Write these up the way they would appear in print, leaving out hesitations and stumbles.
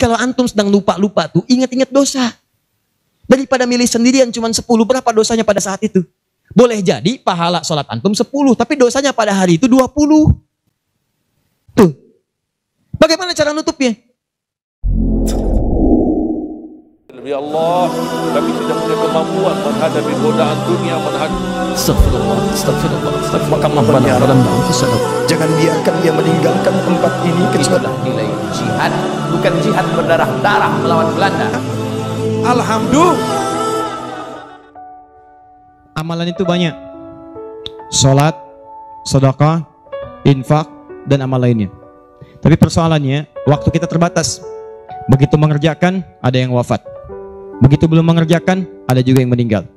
kalau antum sedang lupa-lupa tuh, ingat-ingat dosa. Daripada milih sendirian cuman 10, berapa dosanya pada saat itu? Boleh jadi pahala sholat antum 10, tapi dosanya pada hari itu 20. Tuh. Bagaimana cara nutupnya? Ya Allah, kami tidak punya kemampuan menghadapi godaan dunia, jangan biarkan dia meninggalkan tempat ini. Itulah nilai jihad, bukan jihad berdarah-darah melawan Belanda. Alhamdulillah. Amalan itu banyak. Salat, sedekah, infak, dan amal lainnya. Tapi persoalannya, waktu kita terbatas. Begitu mengerjakan, ada yang wafat. Begitu belum mengerjakan, ada juga yang meninggal.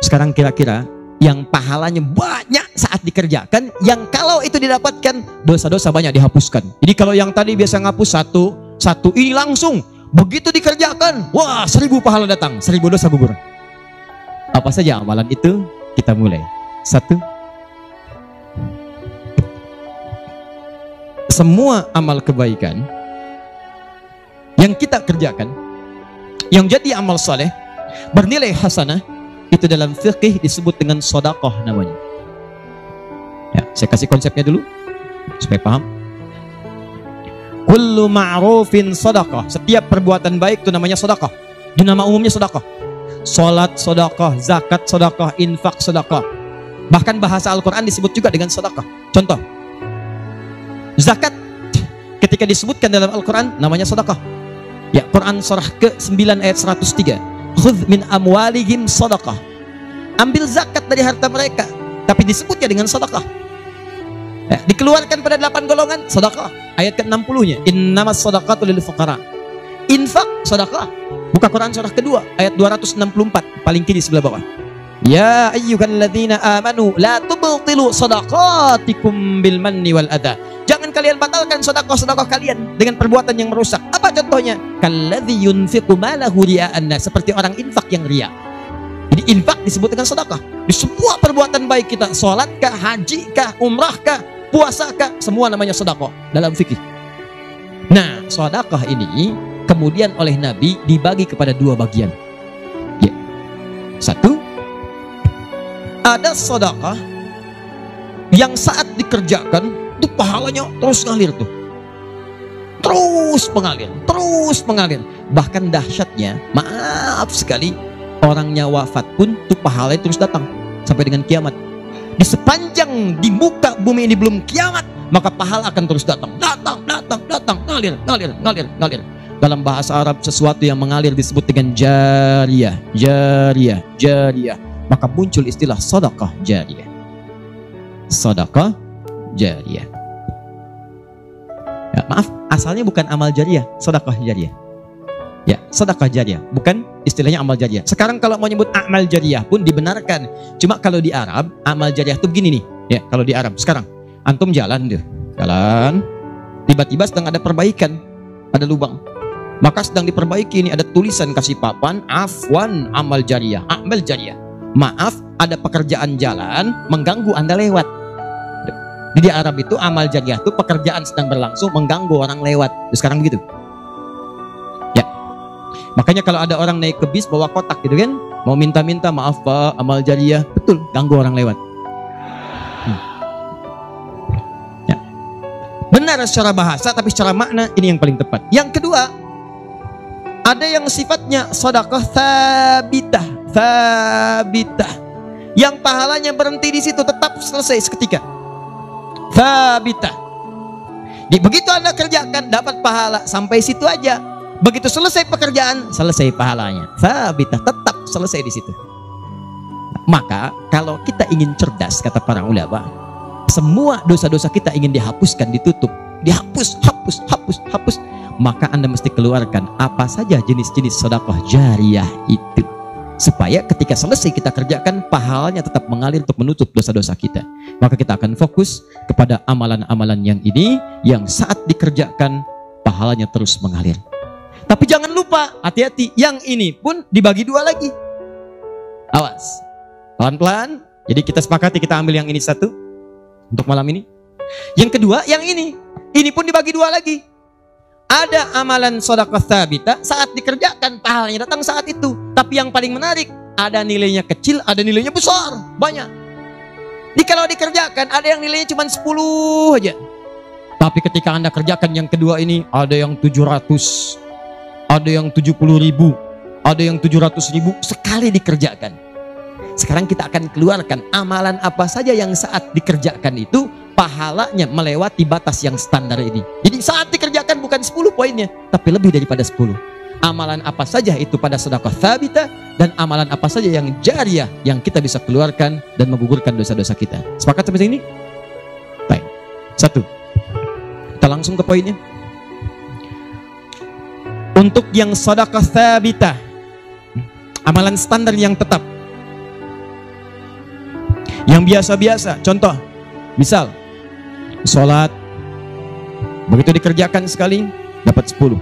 Sekarang kira-kira yang pahalanya banyak saat dikerjakan, yang kalau itu didapatkan, dosa-dosa banyak dihapuskan. Jadi kalau yang tadi biasa ngapus satu, ini langsung. Begitu dikerjakan, wah 1000 pahala datang, 1000 dosa gugur. Apa saja amalan itu? Kita mulai. 1. Semua amal kebaikan yang kita kerjakan, yang jadi amal saleh bernilai hasanah, itu dalam fikih disebut dengan sedekah namanya. Ya, saya kasih konsepnya dulu supaya paham. Kullu ma'rufin sedekah. Setiap perbuatan baik itu namanya sedekah. Di nama umumnya sedekah. Salat sedekah, zakat sedekah, infak sedekah. Bahkan bahasa Al-Qur'an disebut juga dengan sedekah. Contoh. Zakat ketika disebutkan dalam Al-Qur'an namanya sedekah. Ya, Quran surah ke-9 ayat 103. Khudz min amwalihim sadaqah. Ambil zakat dari harta mereka, tapi disebutnya dengan sadaqah. Ya, dikeluarkan pada 8 golongan sadaqah. Ayat ke-60-nya, innamas sadaqatu lil fuqara. Infak sadaqah. Buka Quran surah kedua ayat 264 paling kiri sebelah bawah. Ya ayyuhalladzina amanu la tubtilu sadaqatikum bil manni wal adha. Jangan kalian batalkan sedekah-sedekah kalian dengan perbuatan yang merusak. Apa contohnya? Kalladzi yunfiqu malahu ria'an nas, seperti orang infak yang ria. Jadi infak disebut dengan sedekah. Di semua perbuatan baik kita, salat kah, haji kah, umrah kah, puasa kah, semua namanya sedekah dalam fikih. Nah, sedekah ini kemudian oleh Nabi dibagi kepada 2 bagian. Ya. 1, ada sedekah yang saat dikerjakan itu pahalanya terus ngalir tuh. Terus mengalir. Bahkan dahsyatnya, maaf sekali, orangnya wafat pun tuh pahalanya terus datang sampai dengan kiamat. Di sepanjang di muka bumi ini belum kiamat, maka pahala akan terus datang, ngalir. Dalam bahasa Arab, sesuatu yang mengalir disebut dengan jariyah. Maka muncul istilah sedekah jariyah. Sedekah jariyah. Ya, maaf, asalnya bukan amal jariyah, sedekah jariyah. Ya, sedekah jariyah, bukan istilahnya amal jariyah. Sekarang kalau mau nyebut amal jariyah pun dibenarkan. Cuma kalau di Arab, amal jariyah itu begini nih. Ya, kalau di Arab sekarang, antum jalan deh, jalan. Tiba-tiba sedang ada perbaikan, ada lubang. Maka sedang diperbaiki ini, ada tulisan kasih papan, afwan amal jariyah, amal jariyah. Maaf, ada pekerjaan jalan mengganggu Anda lewat. Di Arab itu amal jariyah itu pekerjaan sedang berlangsung mengganggu orang lewat. Sekarang begitu. Ya. Makanya kalau ada orang naik ke bis bawa kotak gitu kan, mau minta-minta, maaf Pak, amal jariyah. Betul, ganggu orang lewat. Ya. Benar secara bahasa, tapi secara makna ini yang paling tepat. Yang kedua, ada yang sifatnya sedekah thabitah. Yang pahalanya berhenti di situ, tetap selesai seketika. Thabitah. Begitu Anda kerjakan dapat pahala, sampai situ aja. Begitu selesai pekerjaan, selesai pahalanya. Thabitah, tetap selesai di situ. Maka kalau kita ingin cerdas, kata para ulama, semua dosa-dosa kita ingin dihapuskan, ditutup, dihapus. Maka Anda mesti keluarkan apa saja jenis-jenis sedekah jariyah itu. Supaya ketika selesai kita kerjakan, pahalanya tetap mengalir untuk menutup dosa-dosa kita. Maka kita akan fokus kepada amalan-amalan yang ini, yang saat dikerjakan pahalanya terus mengalir. Tapi jangan lupa, hati-hati, yang ini pun dibagi 2 lagi. Awas, pelan-pelan. Jadi kita sepakati kita ambil yang ini 1 untuk malam ini. Yang kedua, yang ini pun dibagi 2 lagi. Ada amalan sedekah tsabita, saat dikerjakan pahalanya datang saat itu. Tapi yang paling menarik, ada nilainya kecil, ada nilainya besar, banyak. Kalau dikerjakan, ada yang nilainya cuma 10 aja. Tapi ketika Anda kerjakan yang kedua ini, ada yang 700, ada yang 70.000, ada yang 700.000, sekali dikerjakan. Sekarang kita akan keluarkan amalan apa saja yang saat dikerjakan itu pahalanya melewati batas yang standar ini. Jadi saat dikerjakan bukan 10 poinnya, tapi lebih daripada 10. Amalan apa saja itu pada sedekah tsabita, dan amalan apa saja yang jariah yang kita bisa keluarkan dan menggugurkan dosa-dosa kita. Sepakat sampai sini? Baik. Satu. Kita langsung ke poinnya. Untuk yang sedekah tsabita, amalan standar yang tetap, yang biasa-biasa. Contoh, misal sholat, begitu dikerjakan sekali dapat 10.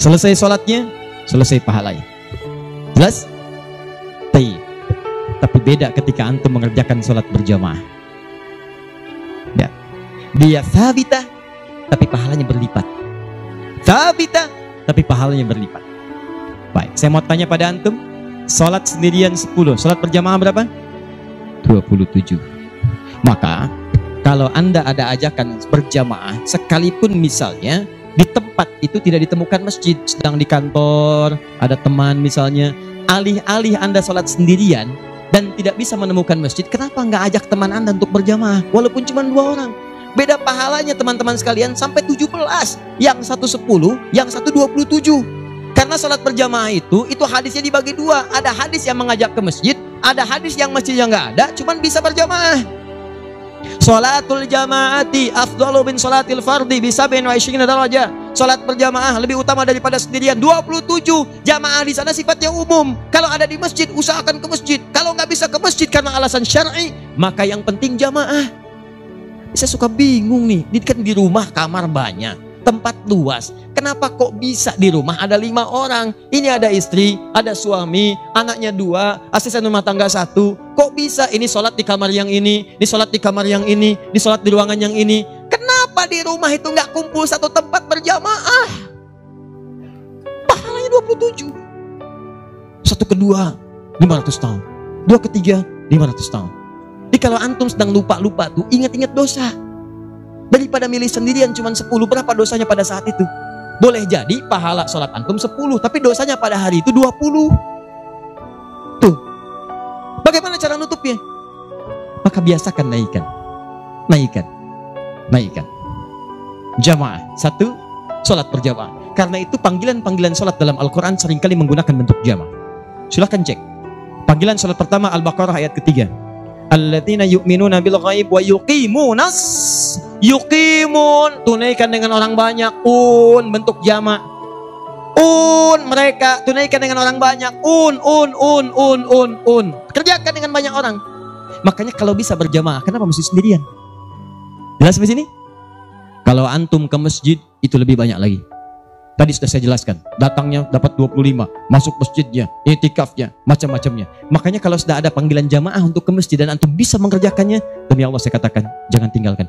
Selesai sholatnya, selesai pahalanya. Jelas? Tapi beda ketika antum mengerjakan sholat berjamaah ya. Dia tsabita, tapi pahalanya berlipat. Tsabita, tapi pahalanya berlipat. Baik, saya mau tanya pada antum, sholat sendirian 10, sholat berjamaah berapa? 27. Maka kalau Anda ada ajakan berjamaah, sekalipun misalnya di tempat itu tidak ditemukan masjid, sedang di kantor, ada teman misalnya, alih-alih Anda sholat sendirian dan tidak bisa menemukan masjid, kenapa nggak ajak teman Anda untuk berjamaah? Walaupun cuma 2 orang. Beda pahalanya teman-teman sekalian sampai 17. Yang satu 10, yang satu 27. Karena sholat berjamaah itu hadisnya dibagi 2. Ada hadis yang mengajak ke masjid, ada hadis yang masjidnya nggak ada, cuman bisa berjamaah. Sholatul jamaati afdalu bin sholatil fardi bisa bin wa isyina daraja. Sholat berjamaah lebih utama daripada sendirian. 27. Jamaah di sana sifatnya umum. Kalau ada di masjid, usahakan ke masjid. Kalau nggak bisa ke masjid karena alasan syar'i, maka yang penting jamaah. Saya suka bingung nih, ini kan di rumah kamar banyak, tempat luas, kenapa kok bisa di rumah ada 5 orang? Ini ada istri, ada suami, anaknya 2, asisten rumah tangga 1. Kok bisa ini sholat di kamar yang ini sholat di kamar yang ini sholat di ruangan yang ini? Kenapa di rumah itu nggak kumpul satu tempat berjamaah? Pahalanya 27. Satu kedua 500 tahun, 2 ketiga 500 tahun. Jadi kalau antum sedang lupa-lupa tuh, ingat-ingat dosa. Daripada milih sendirian cuma 10, berapa dosanya pada saat itu? Boleh jadi pahala sholat antum 10, tapi dosanya pada hari itu 20. Tuh, bagaimana cara nutupnya? Maka biasakan naikkan. Jamaah, 1, sholat berjamaah. Karena itu panggilan-panggilan sholat dalam Al-Quran seringkali menggunakan bentuk jamaah. Silahkan cek. Panggilan sholat pertama Al-Baqarah ayat 3. Alladzina yu'minuna bil ghaib wa yuqimunas. Yuqimun, tunaikan dengan orang banyak. Un, bentuk jamaah. Un, mereka tunaikan dengan orang banyak. Un. Kerjakan dengan banyak orang. Makanya kalau bisa berjamaah, kenapa mesti sendirian? Jelas sampai sini? Kalau antum ke masjid, itu lebih banyak lagi. Tadi sudah saya jelaskan, datangnya dapat 25, masuk masjidnya, itikafnya, macam-macamnya. Makanya kalau sudah ada panggilan jamaah untuk ke masjid dan antum bisa mengerjakannya, demi Allah saya katakan, jangan tinggalkan.